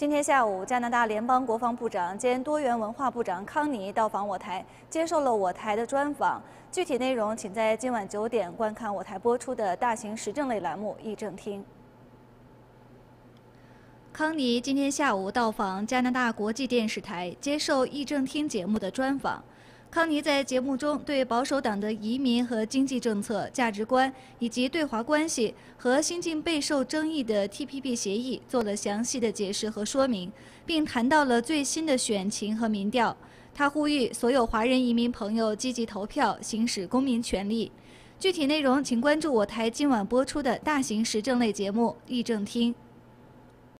今天下午，加拿大联邦国防部长兼多元文化部长康尼到访我台，接受了我台的专访。具体内容，请在今晚9点观看我台播出的大型时政类栏目《议政厅》。 康尼今天下午到访加拿大国际电视台，接受议政厅节目的专访。康尼在节目中对保守党的移民和经济政策、价值观以及对华关系和新近备受争议的 TPP 协议做了详细的解释和说明，并谈到了最新的选情和民调。他呼吁所有华人移民朋友积极投票，行使公民权利。具体内容请关注我台今晚播出的大型时政类节目《议政厅》。